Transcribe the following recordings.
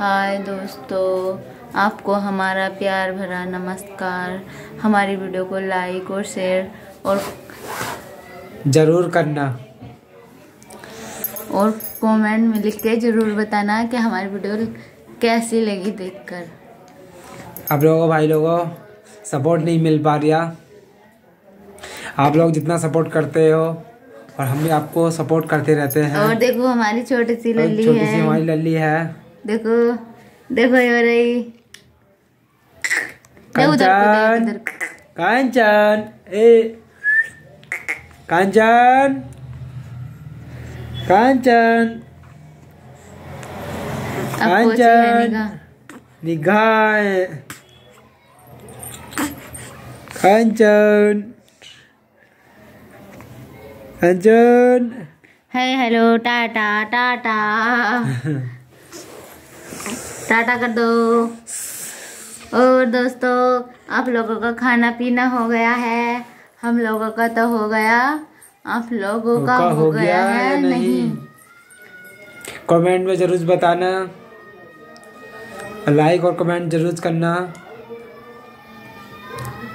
हाय दोस्तों, आपको हमारा प्यार भरा नमस्कार। हमारी वीडियो को लाइक और शेयर और ज़रूर करना और कमेंट में लिख के ज़रूर बताना कि हमारी वीडियो कैसी लगी देखकर। आप लोगों भाई लोगों सपोर्ट नहीं मिल पा रहा, आप लोग जितना सपोर्ट करते हो और हम भी आपको सपोर्ट करते रहते हैं। और देखो हमारी छोटी सी हमारी लल्ली है, देखो देखो ये रही कांचन। कांचन कांचन कांचन निगाह कांचन कांचन। हेलो टाटा टाटा टाटा कर दो। और दोस्तों आप लोगों का खाना पीना हो गया है, हम लोगों का तो हो गया, आप लोगों का हो गया है नहीं। कमेंट में जरूर बताना, लाइक और कमेंट जरूर करना,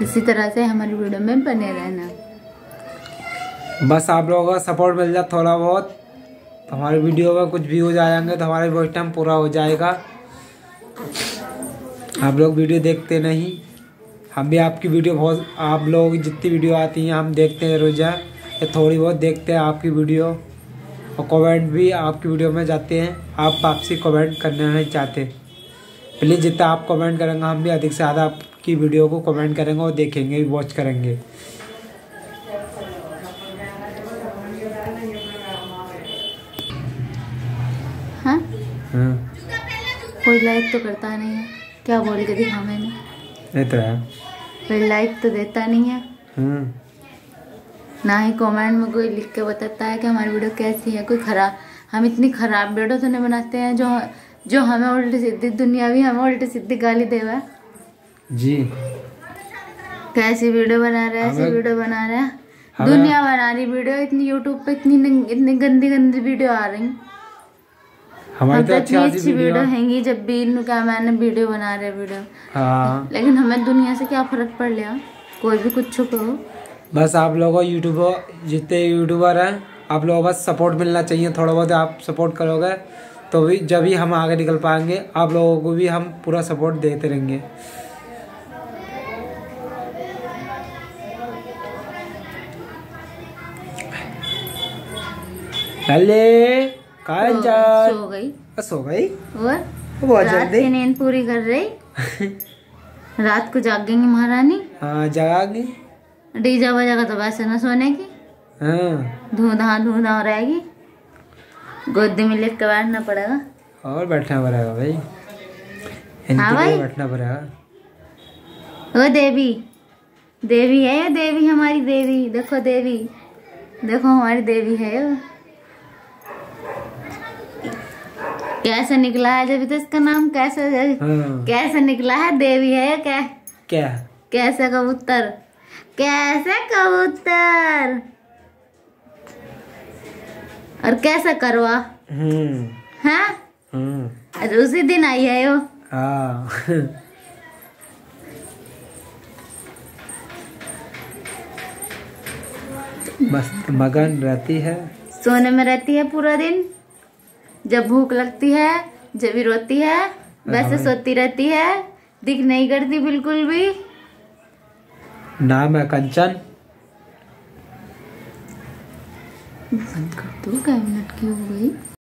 इसी तरह से हमारी वीडियो में बने रहना। बस आप लोगों का सपोर्ट मिल जाए थोड़ा बहुत, हमारे वीडियो में कुछ व्यूज आ जाएंगे तो हमारे वॉच टाइम पूरा हो जाएगा। आप लोग वीडियो देखते नहीं, हम भी आपकी वीडियो बहुत, आप लोग जितनी वीडियो आती हैं हम देखते हैं रोज़ा, ये थोड़ी बहुत देखते हैं आपकी वीडियो। और कमेंट भी आपकी वीडियो में जाते हैं, आप आपसी कमेंट करना नहीं चाहते। प्लीज़ जितना आप कमेंट करेंगे हम भी अधिक से ज़्यादा आपकी वीडियो को कमेंट करेंगे और देखेंगे, वॉच करेंगे। हाँ? कोई लाइक तो करता नहीं है, क्या बोल के दिखा मैंने, नहीं तो है कोई लाइक तो देता नहीं है। ना ही कमेंट में कोई लिख के बताता है कि हमारी वीडियो कैसी है। कोई खराब, हम इतनी खराब वीडियो तो नहीं बनाते हैं जो हमें उल्टी सीधी दुनिया भी हमें उल्टी सीधी गाली देवा जी, कैसी वीडियो बना रहा है, ऐसी वीडियो बना रहा है, दुनिया बना रही वीडियो। इतनी यूट्यूब पे इतनी गंदी गंदी वीडियो आ रही। हमारी तो अच्छी वीडियो हैंगी जब भी क्या मैंने वीडियो बना रहे वीडियो। हाँ। लेकिन हमें दुनिया से क्या फर्क पड़ लिया, कोई भी कुछ छुपो। बस आप लोगों यूट्यूबर जितने यूट्यूबर हैं आप लोगों बस सपोर्ट मिलना चाहिए थोड़ा बहुत। आप सपोर्ट करोगे तो भी जब भी हम आगे निकल पाएंगे, आप लोगों को भी हम पूरा सपोर्ट देते रहेंगे। हेलो सो गई, सो गई और रात की नींद पूरी कर रही। रात को जागेंगी महारानी। हाँ जागेंगी, डीजा बजाएगा तो वैसे ना सोने की। हाँ धूंधा हो रहेगी, गोदी में लेट के बैठना पड़ेगा और बैठना पड़ेगा भाई। हाँ भाई बैठना पड़ेगा। वो देवी देवी है, या देवी हमारी देवी, देखो देवी, देखो हमारी देवी है। कैसे निकला है जब तो इसका नाम कैसे कैसे निकला है, देवी है या क्या? कैसे कबूतर, कैसे कबूतर और कैसे करवा। हाँ? अरे उसी दिन आई है वो। बस मगन रहती है, सोने में रहती है पूरा दिन। जब भूख लगती है जब भी रोती है, वैसे सोती रहती है, दिख नहीं करती बिल्कुल भी। नाम है कंचन। बंद कर दो, 5 मिनट की हो गई।